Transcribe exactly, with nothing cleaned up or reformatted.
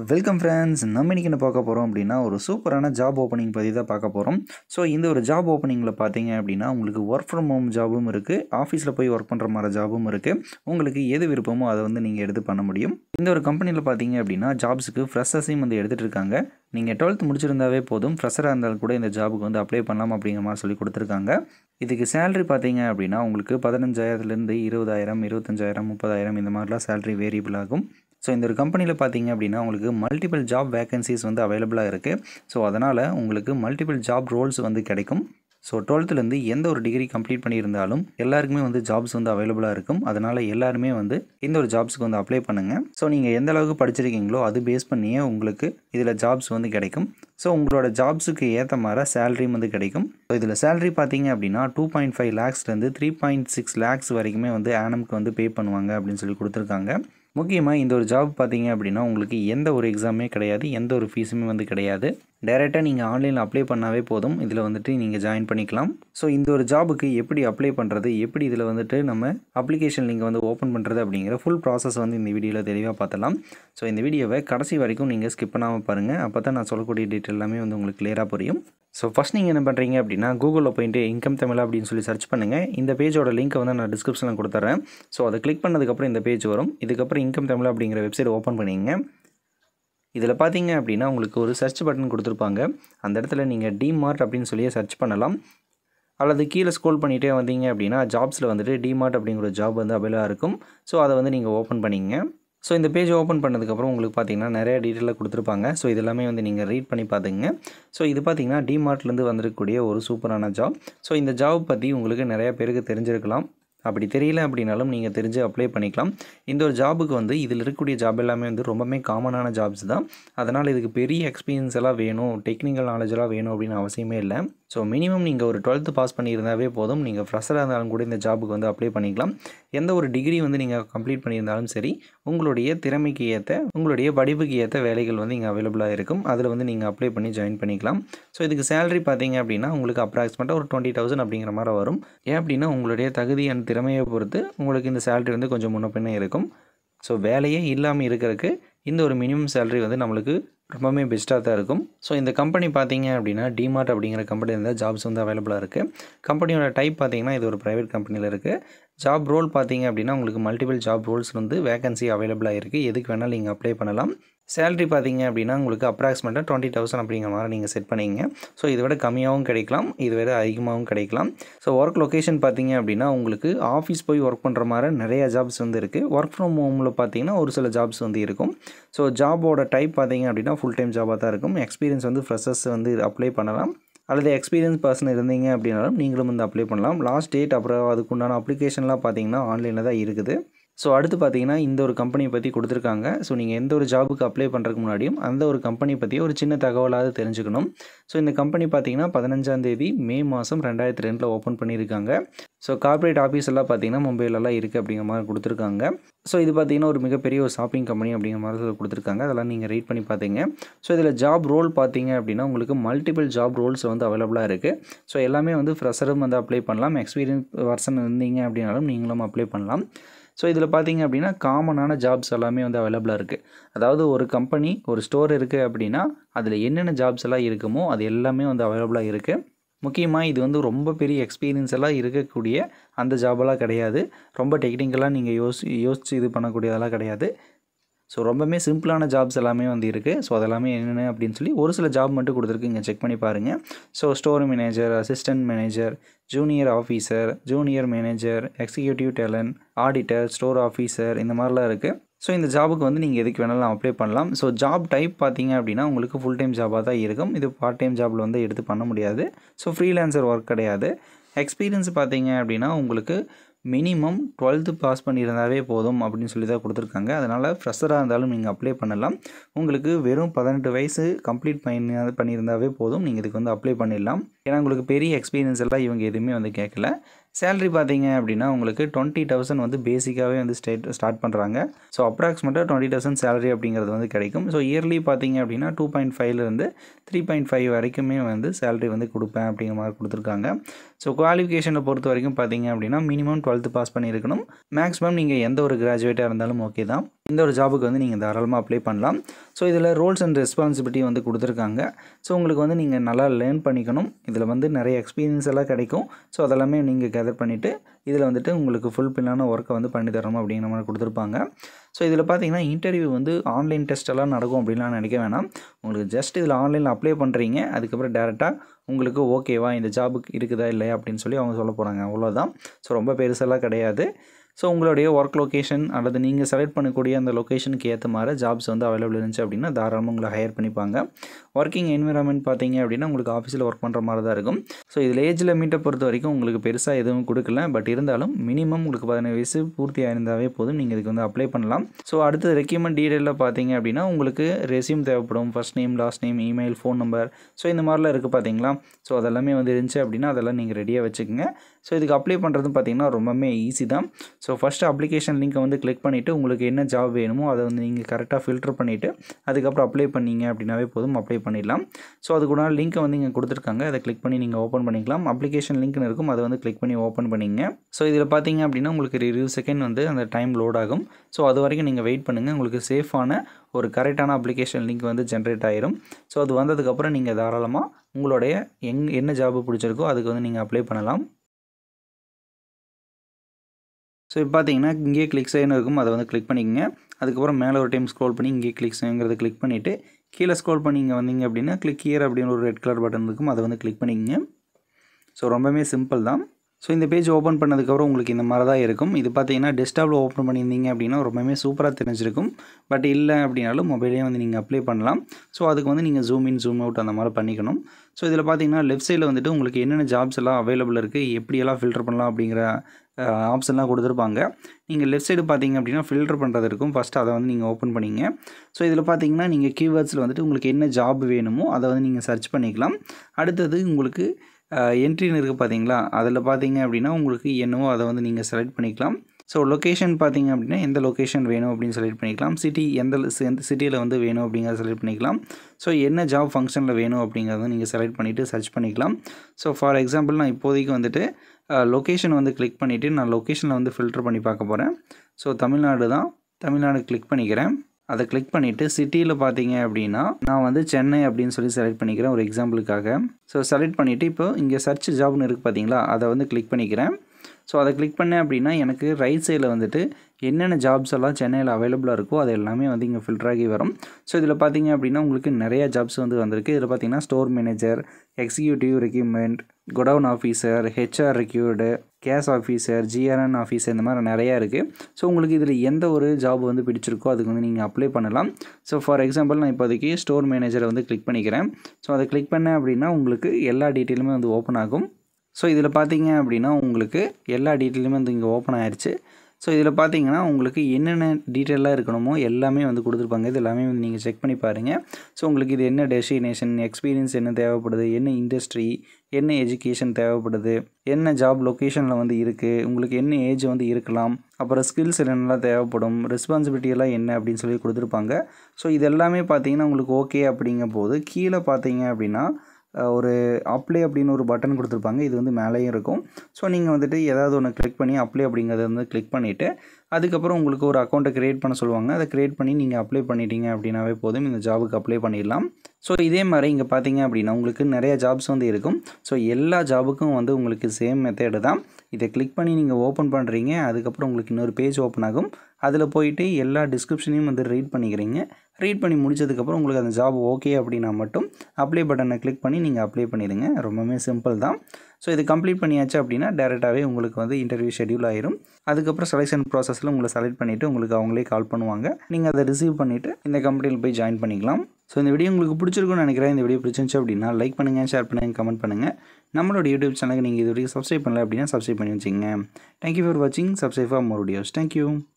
Welcome friends, we will talk about a super job opening. So, in this job opening, you can work from home job, office work from job, you can do In this company, jobs are fresh as well. நீங்க twelfth முடிச்சிருந்தாவே போதும் ஃப்ரெஷரா இருந்தால கூட இந்த ஜாபுக்கு வந்து apply பண்ணலாம் அப்படிங்கற மாதிரி சொல்லி கொடுத்திருக்காங்க. இதுக்கு salary பாத்தீங்க அப்படினா உங்களுக்கு பதினைந்தாயிரம் ல இருந்து இருபதாயிரம் இருபத்தைந்தாயிரம் முப்பதாயிரம் இந்த மாதிரிலாம் salary variable ஆகும். சோ இந்த ஒரு கம்பெனில பாத்தீங்க அப்படினா உங்களுக்கு multiple job vacancies வந்து available-ஆ இருக்கு. சோ அதனால உங்களுக்கு multiple job roles வந்து கிடைக்கும். So twelfth ல இருந்து எந்த ஒரு டிகிரி கம்ப்ளீட் பண்ணியிருந்தாலும் எல்லாருக்குமே வந்து ஜாப்ஸ் வந்து அவேலபிளா இருக்கும். அதனால எல்லாரும் வந்து இந்த ஒரு ஜாப்ஸ்க்கு வந்து அப்ளை பண்ணுங்க. சோ நீங்க எந்த அளவுக்கு படிச்சிருக்கீங்களோ அது பேஸ் பண்ணியே உங்களுக்கு இதுல ஜாப்ஸ் வந்து கிடைக்கும். சோ உங்களோட ஜாப்ஸ்க்கு ஏத்த மாதிரி salary வந்து கிடைக்கும். சோ இதுல salary பாத்தீங்க அப்படினா two point five lakhs ல இருந்து three point six lakhs வரைக்கும் வந்து ஆனம்க்கு வந்து பே பண்ணுவாங்க அப்படினு சொல்லி கொடுத்திருக்காங்க. முக்கியமா இந்த ஒரு ஜாப் பாத்தீங்க அப்படினா உங்களுக்கு எந்த ஒரு எக்ஸாமே கிடையாது, எந்த ஒரு ஃபீஸுமே வந்து கிடையாது. டைரக்ட்டா நீங்க ஆன்லைன்ல அப்ளை பண்ணாவே போதும். இதுல வந்துட்டு நீங்க ஜாயின் பண்ணிக்கலாம். சோ இந்த ஒரு ஜாபுக்கு எப்படி அப்ளை பண்றது, எப்படி இதுல வந்துட்டு நம்ம அப்ளிகேஷன் லிங்க் வந்து ஓபன் பண்றது அப்படிங்கற full process வந்து இந்த வீடியோல தெளிவா பார்த்தலாம். சோ இந்த வீடியோவை கடைசி வரைக்கும் நீங்க skip பண்ணாம பாருங்க. அப்பதான் நான் சொல்லக்கூடிய டீடைல் எல்லாமே வந்து உங்களுக்கு clear-ஆ புரியும். சோ ஃபர்ஸ்ட் நீங்க என்ன பண்றீங்க அப்படினா Google-ல போய்ட்டு இன்கம் தமிழ் அப்படினு சொல்லி search பண்ணுங்க. இந்த பேஜோட லிங்க் வந்து நான் description-ல கொடுத்துறேன். சோ அத click பண்ணதுக்கு அப்புறம் இந்த பேஜ் வரும். இதுக்கு அப்புறம் இன்கம் தமிழ் அப்படிங்கற வெப்சைட் ஓபன் பண்ணீங்க. இதல பாத்தீங்க அப்படினா உங்களுக்கு ஒரு search button கொடுத்திருப்பாங்க. அந்த இடத்துல நீங்க DMart அப்படினு சொல்லி search பண்ணலாம். அல்லது கீழ ஸ்க்ரோல் பண்ணிட்டே வந்தீங்க அப்படினா ஜாப்ஸ்ல வந்துட்டு DMart அப்படிங்கற ஜாப் வந்து அவேலபிளா இருக்கும். சோ அத வந்து நீங்க ஓபன் பண்ணீங்க. சோ இந்த பேஜ் ஓபன் பண்ணதுக்கு அப்புறம் உங்களுக்கு பாத்தீங்கன்னா நிறைய டீடைல்ல கொடுத்திருப்பாங்க. சோ இதெல்லாம் வந்து நீங்க ரீட் பண்ணி பாத்துங்க. சோ இது பாத்தீங்கன்னா DMartல இருந்து வந்திருக்கக்கூடிய ஒரு சூப்பரான ஜாப். சோ இந்த ஜாப் பத்தி உங்களுக்கு நிறைய பேருக்கு தெரிஞ்சிருக்கலாம். அப்படி தெரியல அப்படினாலும் நீங்க தெரிஞ்சு அப்ளை பண்ணிக்கலாம். இந்த ஒரு ஜாபுக்கு வந்து இதில இருக்கக்கூடிய ஜாப் எல்லாமே வந்து ரொம்பவே காமனான ஜாப்ஸ் தான். அதனால இதுக்கு பெரிய எக்ஸ்பீரியன்ஸ் எல்லாம் வேணும், டெக்னிக்கல் நாலேஜ் எல்லாம் வேணும் அப்படின அவசியமே இல்ல. சோ மினிமம் நீங்க ஒரு twelfth பாஸ் பண்ணியிருந்தாவே போதும். நீங்க ஃப்ரெஷரா இருந்தாலும் கூட இந்த ஜாபுக்கு வந்து அப்ளை பண்ணிக்கலாம். எந்த ஒரு டிகிரி வந்து நீங்க கம்ப்ளீட் பண்ணியிருந்தாலும் சரி, உங்களுடைய திறமைக்கு ஏத்த, உங்களுடைய படிப்புக்கு ஏத்த வேலைகள் வந்து இங்க அவேலபிளா இருக்கும். அதுல வந்து நீங்க அப்ளை பண்ணி ஜாயின் பண்ணிக்கலாம். சோ இதுக்கு salary பாத்தீங்க அப்படினா உங்களுக்கு approximately ஒரு twenty thousand அப்படிங்கற மாதிரி வரும். ஏ அப்படினா உங்களுடைய தகுதி and திறமையை பொறுத்து உங்களுக்கு இந்த salary வந்து கொஞ்சம் முன்னபின்ன இருக்கும். சோ வேலையே இல்லாம இருக்குறதுக்கு இந்த ஒரு minimum salary வந்து நமக்கு ரொம்பவே பெஸ்டா தான் இருக்கும். சோ இந்த கம்பெனி பாத்தீங்க அப்படினா DMart அப்படிங்கற கம்பெனில தான் ஜாப்ஸ் வந்து அவேலபிளா இருக்கு. கம்பெனியோட டைப் பாத்தீங்கன்னா இது ஒரு பிரைவேட் கம்பெனில இருக்கு. ஜாப் ரோல் பாத்தீங்க அப்படினா உங்களுக்கு மல்டிபிள் ஜாப் ரோல்ஸ் வந்து வேகன்சி அவேலபிளா இருக்கு. எதுக்கு வேணாலும் நீங்க அப்ளை பண்ணலாம். salary பாத்தீங்க அப்படினா உங்களுக்கு approximately twenty thousand அப்படிங்கற மாதிரி நீங்க செட் பண்ணீங்க. சோ இதுவிட கம்மியாவும் கிடைக்கலாம், இதுவிட அதிகமாவும் கிடைக்கலாம். சோ வொர்க் லொகேஷன் பாத்தீங்க அப்படினா உங்களுக்கு ஆபீஸ் போய் வர்க் பண்ற மாதிரி நிறைய ஜாப்ஸ் வந்து இருக்கு. வர்க் फ्रॉम ஹோம்ல பாத்தீங்கன்னா ஒரு சில ஜாப்ஸ் வந்து இருக்கும். சோ ஜாபோட டைப் பாத்தீங்க அப்படினா full time ஜாபா தான் இருக்கும். எக்ஸ்பீரியன்ஸ் வந்து freshers வந்து அப்ளை பண்ணலாம். அல்லது எக்ஸ்பீரியன்ஸ் पर्सन இருந்தீங்க அப்படினாலும் நீங்களும் வந்து அப்ளை பண்ணலாம். லாஸ்ட் டேட் அப்புறம் அதுக்குண்டான அப்ளிகேஷன்லாம் பாத்தீங்கன்னா ஆன்லைன்ல தான் இருக்குது. சோ அடுத்து பாத்தீங்கன்னா இந்த ஒரு கம்பெனி பத்தி கொடுத்திருக்காங்க. சோ நீங்க எந்த ஒரு ஜாபுக்கு அப்ளை பண்றதுக்கு முன்னாடி அந்த ஒரு கம்பெனி பத்தி ஒரு சின்ன தகவலாவது தெரிஞ்சுக்கணும். சோ இந்த கம்பெனி பாத்தீங்கன்னா பதினைந்தாம் தேதி மே மாசம் இரண்டாயிரத்து இரண்டு ல ஓபன் பண்ணிருக்காங்க. சோ கார்ப்பரேட் ஆபீஸ் எல்லாம் பாத்தீங்கன்னா மும்பைல எல்லாம் இருக்கு அப்படிங்கற மாதிரி கொடுத்திருக்காங்க. சோ இது பாத்தீங்கன்னா ஒரு மிகப்பெரிய ஒரு ஷாப்பிங் கம்பெனி அப்படிங்கற மாதிரி கொடுத்திருக்காங்க. அதெல்லாம் நீங்க ரீட் பண்ணி பாத்தீங்க. சோ இதுல ஜாப் ரோல் பாத்தீங்க அப்படினா உங்களுக்கு மல்டிபிள் ஜாப் ரோல்ஸ் வந்து அவேலபிளா இருக்கு. சோ எல்லாமே வந்து ஃப்ரெஷரும் வந்து அப்ளை பண்ணலாம். எக்ஸ்பீரியன்ஸ் पर्सन இருந்தீங்க அப்படினாலும் நீங்களும் அப்ளை பண்ணலாம். சோ இதுல பாத்தீங்க அப்படினா காமனான ஜாப்ஸ் எல்லாமே வந்து அவேலபிளா இருக்கு. அதாவது ஒரு கம்பெனி ஒரு ஸ்டோர் இருக்கு அப்படினா அதுல என்னென்ன ஜாப்ஸ் எல்லாம் இருக்குமோ அது எல்லாமே வந்து அவேலபிளா இருக்கு. முக்கியமா இது வந்து ரொம்ப பெரிய எக்ஸ்பீரியன்ஸ் எல்லாம் இருக்கக்கூடிய அந்த ஜாபலா கிடையாது. ரொம்ப டெக்னிக்கலா நீங்க யோசிச்சு இது பண்ணக்கூடியதெல்லாம் கிடையாது. சோ ரொம்பவே சிம்பிளான ஜாப்ஸ் எல்லாமே வந்து இருக்கு. சோ அதெல்லாம் என்னென்ன அப்படினு சொல்லி ஒரு சில ஜாப் மட்டும் கொடுத்திருக்கீங்க, செக் பண்ணி பாருங்க. So store manager, assistant manager, junior officer, junior manager, executive talent, auditor, store officer இந்த மாதிரிலாம் இருக்கு. சோ இந்த ஜாபுக்கு வந்து நீங்க எதுக்கு வேணாலும் அப்ளை பண்ணலாம். சோ ஜாப் டைப் பாத்தீங்க அப்படினா உங்களுக்கு full time ஜாபா தான் இருக்கும். இது part time ஜாப்ல வந்து எடுத்து பண்ண முடியாது. சோ freelancer work கிடையாது. எக்ஸ்பீரியன்ஸ் பாத்தீங்க அப்படினா உங்களுக்கு மினிமம் twelfth பாஸ் பண்ணியிருந்தாவே போதும் அப்படினு சொல்லி தான் கொடுத்திருக்காங்க. அதனால ஃப்ரெஷரா இருந்தாலும் நீங்க அப்ளை பண்ணலாம். உங்களுக்கு வெறும் பதினெட்டு வயசு கம்ப்ளீட் பண்ணியிருந்தாவே போதும். நீங்க இதுக்கு வந்து அப்ளை பண்ணிடலாம். ஏனா உங்களுக்கு பெரிய எக்ஸ்பீரியன்ஸ் எல்லாம் இவங்க எதுமே வந்து கேட்கல. salary பாத்தீங்க அப்படினா உங்களுக்கு twenty thousand வந்து பேசிக்காவே வந்து ஸ்டார்ட் பண்றாங்க. So approximately twenty thousand salary அப்படிங்கிறது வந்து கிடைக்கும். சோ இயர்லி பாத்தீங்க அப்படினா two point five ல இருந்து three point five வரைக்குமே வந்து salary வந்து கொடுப்பேன் அப்படிங்கற மாதிரி கொடுத்திருக்காங்க. சோ குவாலிஃபிகேஷனை பொறுத்த வரைக்கும் பாத்தீங்க அப்படினா மினிமம் twelfth பாஸ் பண்ணி இருக்கணும். மேக்ஸिमम நீங்க எந்த ஒரு கிராஜுவேட்டா இருந்தாலும் ஓகே தான். இந்த ஒரு ஜாபுக்கு வந்து நீங்க தாராளமா அப்ளை பண்ணலாம் சோ இதுல ரோல்ஸ் அண்ட் ரெஸ்பான்சிபிலிட்டி வந்து கொடுத்திருக்காங்க சோ உங்களுக்கு வந்து நீங்க நல்லா லேர்ன் பண்ணிக்கணும் இதுல வந்து நிறைய எக்ஸ்பீரியன்ஸ் எல்லாம் கிடைக்கும் சோ அதெல்லாம் நீங்க கேதர் பண்ணிட்டு இதுல வந்துட்டு உங்களுக்கு ஃபுல் பில்லான வர்க்க வந்து பண்ணி தரணும் அப்படிங்கற மாதிரி கொடுத்திருப்பாங்க சோ இதுல பாத்தீங்கன்னா இன்டர்வியூ வந்து ஆன்லைன் டெஸ்ட் எல்லாம் நடக்கும் அப்படிலாம் நினைக்க வேணாம் உங்களுக்கு ஜஸ்ட் இதுல ஆன்லைன்ல அப்ளை பண்றீங்க அதுக்கு அப்புறம் டைரக்ட்டா உங்களுக்கு ஓகேவா இந்த ஜாபுக்கு இருக்குதா இல்லையா அப்படினு சொல்லி அவங்க சொல்ல போறாங்க அவ்வளவுதான் சோ ரொம்ப பெருசலா கிடையாது So, உங்களுடைய work location அல்லது நீங்க செலக்ட் பண்ணக்கூடிய அந்த லொகேஷனுக்கு ஏத்த மாதிரி ஜாப்ஸ் வந்து அவேலபிள் இருந்துச்சு அப்படினா தாராளமா உங்களை ஹையர் பண்ணிப்பாங்க working environment பாத்தீங்க அப்படினா உங்களுக்கு ஆபீஸ்ல வர்க் பண்ற மாதிரி தான் இருக்கும் சோ இதுல ஏஜ் லிமிட்ட பொறுத்த வரைக்கும் உங்களுக்கு பெருசா எதுவும் கொடுக்கல பட் இருந்தாலும் மினிமம் உங்களுக்கு பதினேழு வயசு பூர்த்தி ஆயிருந்தாவே போதும் நீங்க இதுக்கு வந்து அப்ளை பண்ணலாம் சோ அடுத்து ரெக்யூட்மென்ட் டீடைல்ல பாத்தீங்க அப்படினா உங்களுக்கு ரெஸ்யூம் தேவைப்படும் first name last name email phone number so இந்த மாதிரிலாம் இருக்கு பாத்தீங்களா சோ அதெல்லாம் வந்து இருந்துச்சு அப்படினா அதெல்லாம் நீங்க ரெடியா வெச்சுக்கங்க சோ இதுக்கு அப்ளை பண்றது பாத்தீங்கன்னா ரொம்பவே ஈஸி தான் So first application link வந்து click பண்ணிட்டு உங்களுக்கு என்ன job வேணுமோ அதை வந்து நீங்க கரெக்ட்டா filter பண்ணிட்டு அதுக்கு அப்புறம் அப்ளை பண்ணீங்க அப்படினாவே போதும் அப்ளை பண்ணிடலாம் சோ அதுக்குள்ள லிங்க் வந்து இங்க கொடுத்திருக்காங்க அதை click பண்ணி நீங்க ஓபன் பண்ணிக்கலாம் application link ன்னு இருக்கும் அதை வந்து click பண்ணி ஓபன் பண்ணீங்க சோ இதுல பாத்தீங்க அப்படினா உங்களுக்கு இருபது செகண்ட் வந்து அந்த டைம் லோட் ஆகும் சோ அது வரைக்கும் நீங்க வெயிட் பண்ணுங்க உங்களுக்கு சேஃபான ஒரு கரெக்ட்டான application link வந்து ஜெனரேட் ஆயிடும் சோ அது வந்ததுக்கு அப்புறம் நீங்க தாராளமா உங்களுடைய என்ன ஜாப் பிடிச்சிருக்கோ அதுக்கு வந்து நீங்க அப்ளை பண்ணலாம் So இப்போ பாத்தீங்கன்னா இங்கே கிளிக் செய்யணும் இருக்கும் அதை வந்து கிளிக் பண்ணிக்கங்க அதுக்கு அப்புறம் மேல ஒரு டைம் ஸ்க்ரோல் பண்ணி இங்கே கிளிக் செய்யங்கறத கிளிக் பண்ணிட்டு கீழ ஸ்க்ரோல் பண்ணிங்க வந்தீங்க அப்படினா கிளிக் ஹியர் அப்படின ஒரு ரெட் கலர் பட்டன் இருக்கும் அதை வந்து கிளிக் பண்ணிக்கங்க சோ ரொம்பவே சிம்பிள் தான் சோ இந்த பேஜ் ஓபன் பண்ணதுக்கு அப்புறம் உங்களுக்கு இந்த மாதிரி தான் இருக்கும் இது பாத்தீங்கன்னா டெஸ்க்டாப்ல ஓபன் பண்ணிருந்தீங்க அப்படினா ரொம்பவே சூப்பரா தெரிஞ்சிருக்கும் பட் இல்ல அப்படினாலும் மொபைல்லயே வந்து நீங்க அப்ளை பண்ணலாம் சோ அதுக்கு வந்து நீங்க zoom in zoom out அந்த மாதிரி பண்ணிக்கணும் சோ இதல பாத்தீங்கன்னா லெஃப்ட் சைடுல வந்துட்டு உங்களுக்கு என்னென்ன ஜாப்ஸ் எல்லாம் அவேலபிள் இருக்கு எப்படி எல்லாம் ஃபில்டர் பண்ணலாம் அப்படிங்கற ஆப்ஷன் எல்லாம் கொடுத்திருப்பாங்க நீங்க லெஃப்ட் சைடு பாத்தீங்க அப்படினா ஃபில்டர் பண்றது இருக்கும் ஃபர்ஸ்ட் அத வந்து நீங்க ஓபன் பண்ணீங்க சோ இதல பாத்தீங்கன்னா நீங்க கீவேர்ட்ஸ்ல வந்துட்டு உங்களுக்கு என்ன ஜாப் வேணுமோ அத வந்து நீங்க சர்ச் பண்ணிக்கலாம் அடுத்து உங்களுக்கு entry ன்னு இருக்கு பாத்தீங்களா அதல பாத்தீங்க அப்படினா உங்களுக்கு என்னவோ அத வந்து நீங்க செலக்ட் பண்ணிக்கலாம் சோ லொகேஷன் பாத்தீங்க அப்படினா எந்த லொகேஷன் வேணும் அப்படினு செலக்ட் பண்ணிக்கலாம் சிட்டி எந்த சிட்டில வந்து வேணும் அப்படிங்கறத செலக்ட் பண்ணிக்கலாம் சோ என்ன ஜாப் ஃபங்க்ஷன்ல வேணும் அப்படிங்கறத நீங்க செலக்ட் பண்ணிட்டு சர்ச் பண்ணிக்கலாம் சோ ஃபார் எக்ஸாம்பிள் நான் இப்போதைக்கு வந்துட்டு லொகேஷன் வந்து கிளிக் பண்ணிட்டு நான் லொகேஷன்ல வந்து ஃபில்டர் பண்ணி பார்க்க போறேன் சோ தமிழ்நாடு தான் தமிழ்நாடு கிளிக் பண்ணிக்கிறேன் அத click பண்ணிட்டு சிட்டில பாத்தீங்க அப்படினா நான் வந்து சென்னை அப்படினு சொல்லி செலக்ட் பண்ணிக்கிறேன் ஒரு எக்ஸாம்பிளுக்காக சோ செலக்ட் பண்ணிட்டு இப்போ இங்க சர்ச் ஜாப் ன்னு இருக்கு பாத்தீங்களா அத வந்து click பண்ணிக்கிறேன் சோ அத click பண்ண அப்படினா எனக்கு ரைட் சைடுல வந்துட்டு என்னென்ன ஜாப்ஸ் எல்லாம் சென்னையில அவேலபிளா இருக்கோ அது எல்லாமே வந்து இங்க ஃபில்டர் ஆகி வரும் சோ இதல பாத்தீங்க அப்படினா உங்களுக்கு நிறைய ஜாப்ஸ் வந்து வந்திருக்கு இதல பாத்தீங்கன்னா store manager executive recruitment godown officer hr recruiter cash officer grn officer இந்த மாதிரி நிறைய இருக்கு சோ உங்களுக்கு இதுல எந்த ஒரு ஜாப் வந்து பிடிச்சிருக்கோ அதுக்கு வந்து நீங்க அப்ளை பண்ணலாம் சோ ஃபார் எக்ஸாம்பிள் நான் இப்போதைக்கு ஸ்டோர் மேனேஜரை வந்து கிளிக் பண்ணிக்கிறேன் சோ அத கிளிக் பண்ண அப்படினா உங்களுக்கு எல்லா டீடைலுமே வந்து ஓபன் ஆகும் சோ இதல பாத்தீங்க அப்படினா உங்களுக்கு எல்லா டீடைலுமே வந்து இங்க ஓபன் ஆயிருச்சு சோ இதல பாத்தீங்கன்னா உங்களுக்கு என்னென்ன டீடைலா இருக்கணுமோ எல்லாமே வந்து கொடுத்திருப்பாங்க இது எல்லாமே வந்து நீங்க செக் பண்ணி பாருங்க சோ உங்களுக்கு இது என்ன டெசினேஷன் எக்ஸ்பீரியன்ஸ் என்ன தேவைப்படுது என்ன இண்டஸ்ட்ரி என்ன எஜுகேஷன் தேவைப்படுது என்ன ஜாப் லொகேஷன்ல வந்து இருக்கு உங்களுக்கு என்ன ஏஜ் வந்து இருக்கலாம் அப்புறம் ஸ்கில்ஸ் என்னெல்லாம் தேவைப்படும் ரெஸ்பான்சிபிலிட்டி எல்லாம் என்ன அப்படினு சொல்லி கொடுத்திருப்பாங்க சோ இது எல்லாமே பாத்தீங்கன்னா உங்களுக்கு ஓகே அப்படிங்கும்போது கீழ பாத்தீங்க அப்படினா ஒரு அப்ளை அப்படின ஒரு பட்டன் கொடுத்திருப்பாங்க இது வந்து மேலயே இருக்கும் சோ நீங்க வந்துட்டு ஏதாவது ஒண்ணு கிளிக் பண்ணி அப்ளை அப்படிங்கறத வந்து கிளிக் பண்ணிட்டு அதுக்கு அப்புறம் உங்களுக்கு ஒரு அக்கவுண்ட் கிரியேட் பண்ண சொல்வாங்க அத கிரியேட் பண்ணி நீங்க அப்ளை பண்ணிட்டீங்க அப்படினாவே போதும் இந்த ஜாபுக்கு அப்ளை பண்ணிடலாம் சோ இதே மாதிரி இங்க பாத்தீங்க அப்படினா உங்களுக்கு நிறைய ஜாப்ஸ் வந்து இருக்கும் சோ எல்லா ஜாபுக்கும் வந்து உங்களுக்கு சேம் மெத்தட் தான் இத கிளிக் பண்ணி நீங்க ஓபன் பண்றீங்க அதுக்கு அப்புறம் உங்களுக்கு இன்னொரு பேஜ் ஓபன் ஆகும் அதுல போயிடு எல்லா டிஸ்கிரிப்ஷனையும் வந்து ரீட் பண்ணிக்கிறீங்க ரீட் பண்ணி முடிச்சதுக்கு அப்புறம் உங்களுக்கு அந்த ஜாப் ஓகே அப்படினா மட்டும் அப்ளை பட்டனை கிளிக் பண்ணி நீங்க அப்ளை பண்ணிடுங்க ரொம்பவே சிம்பிள் தான் சோ இது கம்ப்ளீட் பண்ணியாச்சு அப்படினா டைரக்டாவே உங்களுக்கு வந்து இன்டர்வியூ ஷெட்யூல் ஆயிடும் அதுக்கு அப்புறம் செலக்ஷன் processல உங்களை செலக்ட் பண்ணிட்டு உங்களுக்கு அவங்களே கால் பண்ணுவாங்க நீங்க அதை ரிசீவ் பண்ணிட்டு இந்த கம்பெனில போய் ஜாயின் பண்ணிக்கலாம் சோ இந்த வீடியோ உங்களுக்கு பிடிச்சிருக்கும்னு நினைக்கிறேன் இந்த வீடியோ பிடிச்சிருந்துச்சு அப்படினா லைக் பண்ணுங்க ஷேர் பண்ணுங்க கமெண்ட் பண்ணுங்க நம்மளோட YouTube சேனலுக்கு நீங்க இதுவரைக்கும் subscribe பண்ணல அப்படினா subscribe பண்ணி வெச்சீங்க thank you for watching subscribe for more videos thank you